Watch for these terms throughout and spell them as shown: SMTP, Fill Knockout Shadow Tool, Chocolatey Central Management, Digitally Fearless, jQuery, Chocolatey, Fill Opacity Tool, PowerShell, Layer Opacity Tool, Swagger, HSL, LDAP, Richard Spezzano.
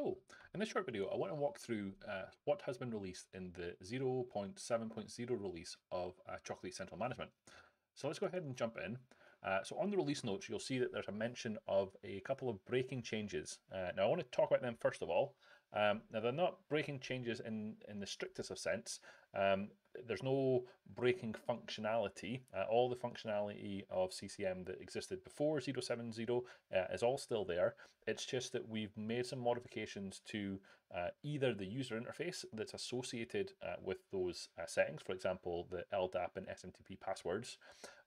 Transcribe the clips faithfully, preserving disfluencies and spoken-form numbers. Hello. In this short video, I want to walk through uh, what has been released in the zero point seven point zero release of uh, Chocolatey Central Management. So let's go ahead and jump in. Uh, so on the release notes, you'll see that there's a mention of a couple of breaking changes. Uh, now I want to talk about them first of all. Um, now they're not breaking changes in, in the strictest of sense. Um, there's no breaking functionality. Uh, all the functionality of C C M that existed before zero point seven point zero uh, is all still there. It's just that we've made some modifications to uh, either the user interface that's associated uh, with those uh, settings, for example, the L D A P and S M T P passwords,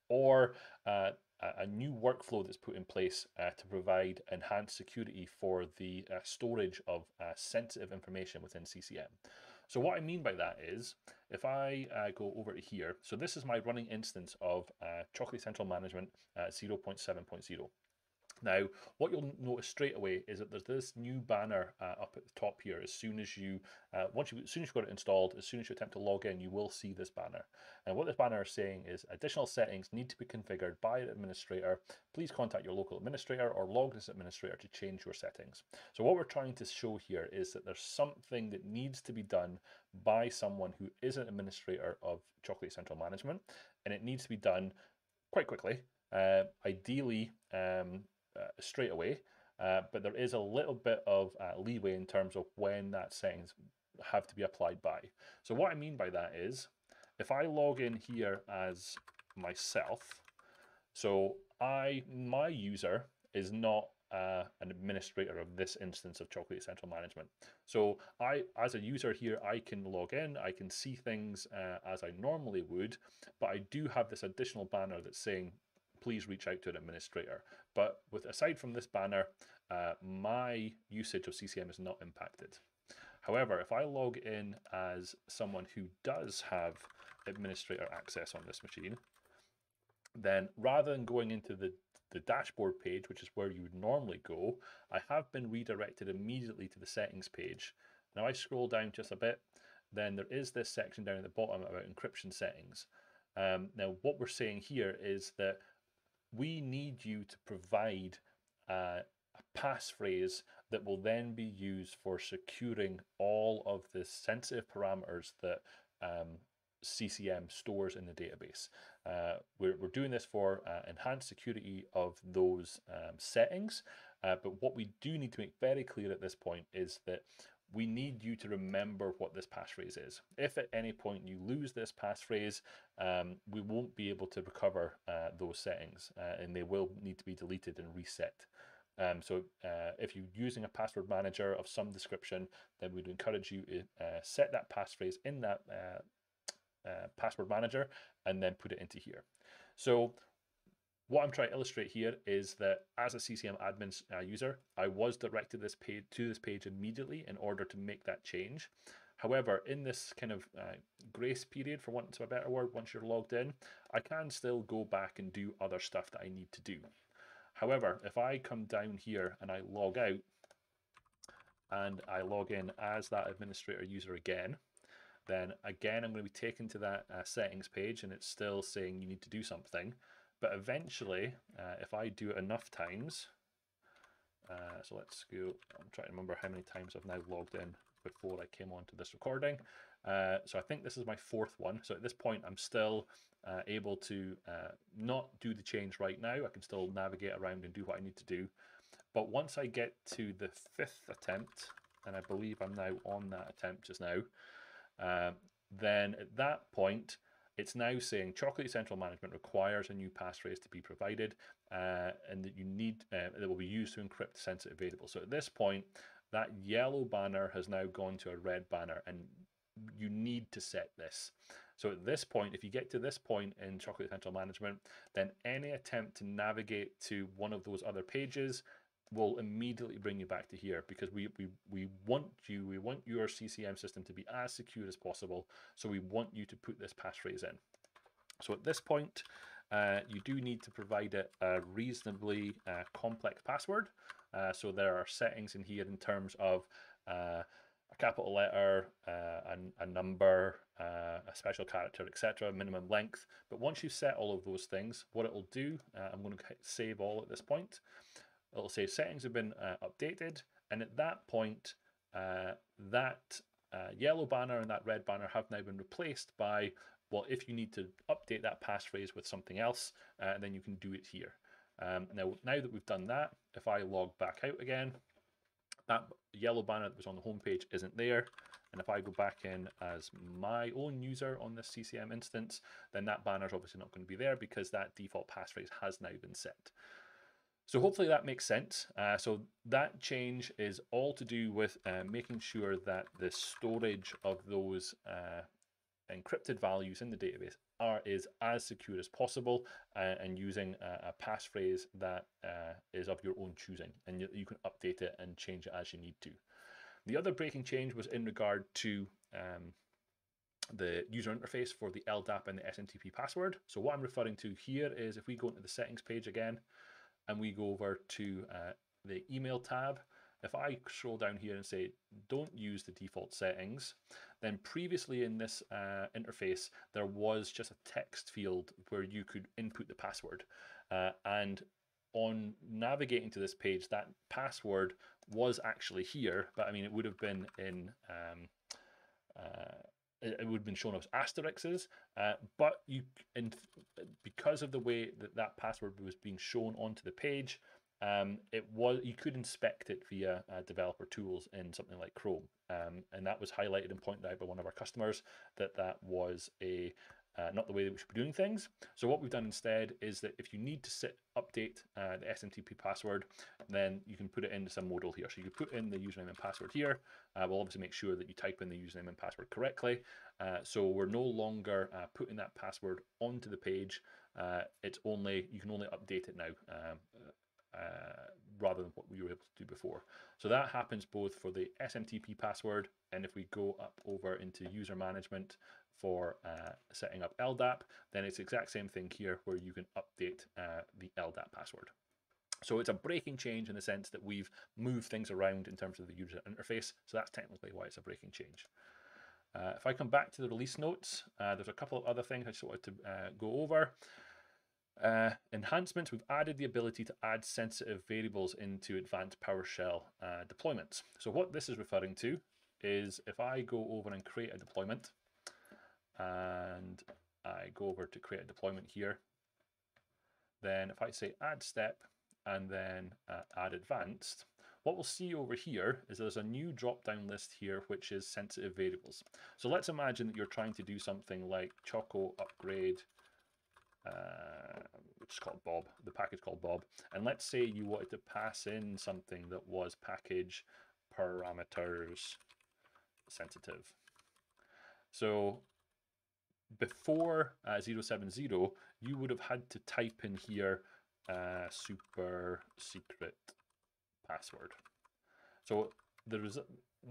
or uh, a new workflow that's put in place uh, to provide enhanced security for the uh, storage of uh, sensitive information within C C M. So what I mean by that is, if I uh, go over to here, so this is my running instance of uh, Chocolatey Central Management uh, zero point seven point zero. Now, what you'll notice straight away is that there's this new banner uh, up at the top here. As soon as you, uh, once you, as soon as you've got it installed, as soon as you attempt to log in, you will see this banner. And what this banner is saying is additional settings need to be configured by an administrator. Please contact your local administrator or log this administrator to change your settings. So what we're trying to show here is that there's something that needs to be done by someone who is an administrator of Chocolatey Central Management, and it needs to be done quite quickly, uh, ideally, um, Uh, straight away, uh, but there is a little bit of uh, leeway in terms of when that settings have to be applied by. So what I mean by that is, if I log in here as myself, so I my user is not uh, an administrator of this instance of Chocolatey Central Management. So I, as a user here, I can log in, I can see things uh, as I normally would, but I do have this additional banner that's saying, please reach out to an administrator. But with aside from this banner, uh, my usage of C C M is not impacted. However, if I log in as someone who does have administrator access on this machine, then rather than going into the, the dashboard page, which is where you would normally go, I have been redirected immediately to the settings page. Now I scroll down just a bit, then there is this section down at the bottom about encryption settings. Um, now what we're saying here is that we need you to provide uh, a passphrase that will then be used for securing all of the sensitive parameters that um, C C M stores in the database. Uh, we're, we're doing this for uh, enhanced security of those um, settings, uh, but what we do need to make very clear at this point is that we need you to remember what this passphrase is. If at any point you lose this passphrase, um, we won't be able to recover uh, those settings, uh, and they will need to be deleted and reset. Um, so uh, if you're using a password manager of some description, then we'd encourage you to uh, set that passphrase in that uh, uh, password manager and then put it into here. So what I'm trying to illustrate here is that as a C C M admin uh, user, I was directed this page, to this page immediately in order to make that change. However, in this kind of uh, grace period, for want of a better word, once you're logged in, I can still go back and do other stuff that I need to do. However, if I come down here and I log out and I log in as that administrator user again, then again, I'm going to be taken to that uh, settings page and it's still saying you need to do something. But eventually, uh, if I do it enough times, uh, so let's go, I'm trying to remember how many times I've now logged in before I came on to this recording. Uh, so I think this is my fourth one. So at this point, I'm still uh, able to uh, not do the change right now. I can still navigate around and do what I need to do. But once I get to the fifth attempt, and I believe I'm now on that attempt just now, uh, then at that point, it's now saying Chocolatey Central Management requires a new passphrase to be provided uh, and that you need uh, that will be used to encrypt sensitive variables. So at this point, that yellow banner has now gone to a red banner and you need to set this. So at this point, if you get to this point in Chocolatey Central Management, then any attempt to navigate to one of those other pages will immediately bring you back to here, because we, we, we want you, we want your C C M system to be as secure as possible. So we want you to put this passphrase in. So at this point, uh, you do need to provide a, a reasonably uh, complex password. Uh, so there are settings in here in terms of uh, a capital letter, uh, a, a number, uh, a special character, et cetera, minimum length. But once you've set all of those things, what it will do, uh, I'm going to save all at this point. It'll say settings have been uh, updated And at that point, uh, that uh, yellow banner and that red banner have now been replaced by, well, if you need to update that passphrase with something else, uh, then you can do it here. Um, now, now that we've done that, if I log back out again, that yellow banner that was on the home page isn't there. And if I go back in as my own user on this C C M instance, then that banner is obviously not going to be there because that default passphrase has now been set. So hopefully that makes sense. Uh, so that change is all to do with uh, making sure that the storage of those uh, encrypted values in the database are is as secure as possible, uh, and using a, a passphrase that uh, is of your own choosing, and you, you can update it and change it as you need to. The other breaking change was in regard to um, the user interface for the L D A P and the S M T P password. So what I'm referring to here is if we go into the settings page again and we go over to uh, the email tab, if I scroll down here and say, don't use the default settings, then previously in this uh, interface, there was just a text field where you could input the password. Uh, and on navigating to this page, that password was actually here, but I mean, it would have been in, um, uh, it would have been shown as asterisks, uh, but you, and because of the way that that password was being shown onto the page, Um, it was you could inspect it via uh, developer tools in something like Chrome, um, and that was highlighted and pointed out by one of our customers that that was a uh, not the way that we should be doing things. So what we've done instead is that if you need to sit, update uh, the S M T P password, then you can put it into some modal here. So you can put in the username and password here. Uh, we'll obviously make sure that you type in the username and password correctly. Uh, so we're no longer uh, putting that password onto the page. Uh, it's only you can only update it now. Um, Uh, rather than what we were able to do before. So that happens both for the S M T P password, and if we go up over into user management for uh, setting up L D A P, then it's the exact same thing here where you can update uh, the L D A P password. So it's a breaking change in the sense that we've moved things around in terms of the user interface. So that's technically why it's a breaking change. Uh, if I come back to the release notes, uh, there's a couple of other things I just wanted to uh, go over. Uh, enhancements, we've added the ability to add sensitive variables into advanced PowerShell uh, deployments. So what this is referring to is if I go over and create a deployment, and I go over to create a deployment here, then if I say add step and then uh, add advanced, what we'll see over here is there's a new drop-down list here, which is sensitive variables. So let's imagine that you're trying to do something like Choco upgrade, Uh, it's called Bob, the package called Bob, and let's say you wanted to pass in something that was package parameters sensitive. So before uh, zero seven zero, you would have had to type in here uh, super secret password. So there was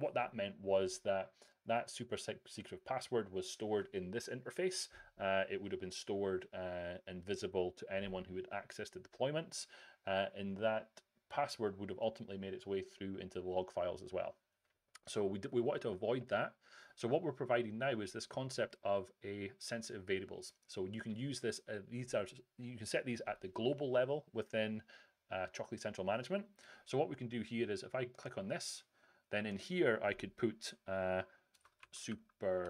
what that meant was that that super secret password was stored in this interface. Uh, it would have been stored uh, and visible to anyone who had access to deployments. Uh, and that password would have ultimately made its way through into the log files as well. So we, did, we wanted to avoid that. So what we're providing now is this concept of a sensitive variables. So you can use this, uh, these are, you can set these at the global level within uh, Chocolatey Central Management. So what we can do here is if I click on this, then in here, I could put uh, super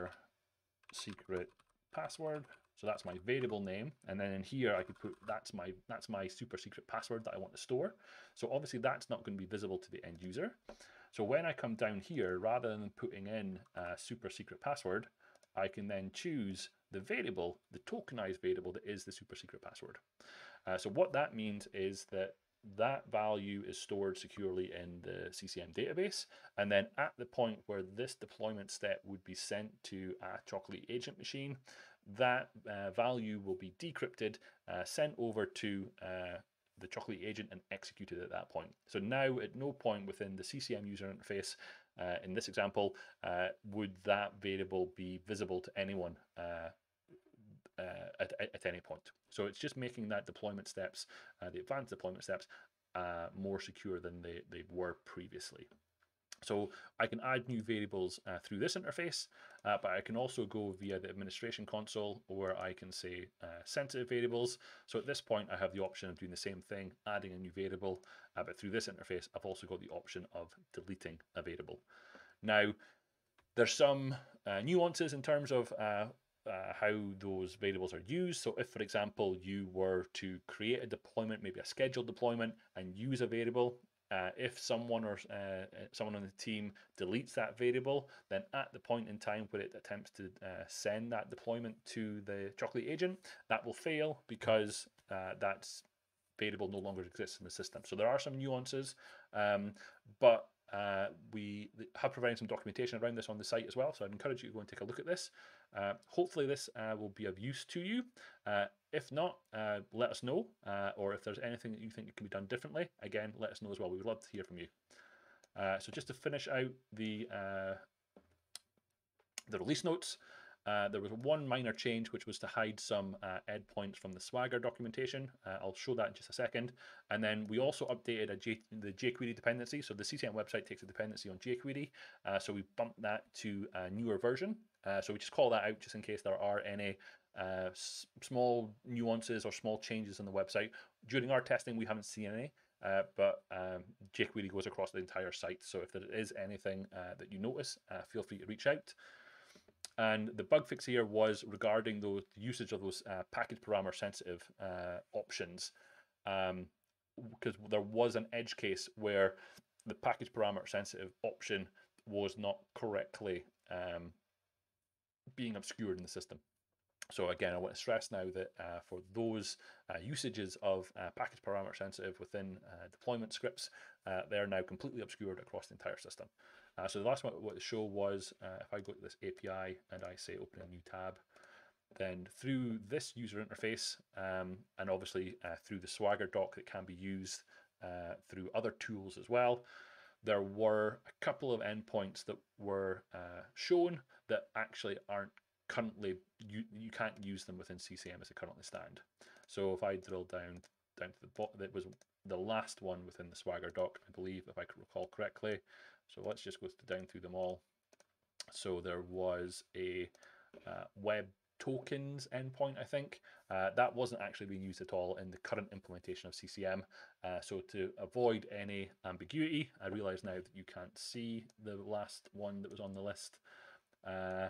secret password. So that's my variable name. And then in here, I could put that's my, that's my super secret password that I want to store. So obviously that's not going to be visible to the end user. So when I come down here, rather than putting in a super secret password, I can then choose the variable, the tokenized variable that is the super secret password. Uh, so what that means is that that value is stored securely in the C C M database. And then at the point where this deployment step would be sent to a Chocolatey agent machine, that uh, value will be decrypted, uh, sent over to uh, the Chocolatey agent and executed at that point. So now at no point within the C C M user interface, uh, in this example, uh, would that variable be visible to anyone uh, Uh, at, at any point. So it's just making that deployment steps, uh, the advanced deployment steps, uh, more secure than they, they were previously. So I can add new variables uh, through this interface, uh, but I can also go via the administration console, or I can say uh, sensitive variables. So at this point, I have the option of doing the same thing, adding a new variable, uh, but through this interface, I've also got the option of deleting a variable. Now, there's some uh, nuances in terms of uh, Uh, how those variables are used. So if, for example, you were to create a deployment, maybe a scheduled deployment, and use a variable, uh, if someone or uh, someone on the team deletes that variable, then at the point in time where it attempts to uh, send that deployment to the Chocolatey agent, that will fail because uh, that's variable no longer exists in the system. So there are some nuances, um, but Uh, we have provided some documentation around this on the site as well, so I'd encourage you to go and take a look at this. Uh, hopefully this uh, will be of use to you. Uh, if not, uh, let us know, uh, or if there's anything that you think can be done differently, again, let us know as well. We would love to hear from you. Uh, so just to finish out the, uh, the release notes, Uh, there was one minor change, which was to hide some uh, ed points from the Swagger documentation. Uh, I'll show that in just a second. And then we also updated a J the jQuery dependency. So the C C M website takes a dependency on jQuery. Uh, so we bumped that to a newer version. Uh, so we just call that out just in case there are any uh, s small nuances or small changes in the website. During our testing, we haven't seen any. Uh, but um, jQuery goes across the entire site. So if there is anything uh, that you notice, uh, feel free to reach out. And the bug fix here was regarding those, the usage of those uh, package parameter sensitive uh, options, um, because there was an edge case where the package parameter sensitive option was not correctly um, being obscured in the system. So again, I want to stress now that uh, for those uh, usages of uh, package parameter sensitive within uh, deployment scripts, uh, they are now completely obscured across the entire system. Uh, so the last one I wanted to show was uh, if I go to this A P I and I say open a new tab, then through this user interface um, and obviously uh, through the Swagger doc that can be used uh, through other tools as well, there were a couple of endpoints that were uh, shown that actually aren't currently, you, you can't use them within C C M as they currently stand. So if I drill down, down to the bottom, that was the last one within the Swagger doc, I believe, if I can recall correctly. So let's just go down through them all. So there was a uh, web tokens endpoint, I think. Uh, that wasn't actually being used at all in the current implementation of C C M. Uh, so to avoid any ambiguity, I realize now that you can't see the last one that was on the list. Uh,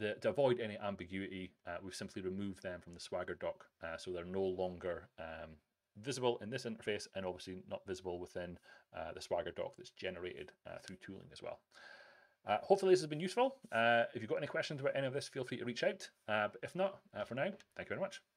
the, to avoid any ambiguity, uh, we've simply removed them from the Swagger doc. Uh, so they're no longer um, visible in this interface, and obviously not visible within uh, the Swagger doc that's generated uh, through tooling as well. Uh, hopefully this has been useful. Uh, if you've got any questions about any of this, feel free to reach out. Uh, but if not, uh, for now, thank you very much.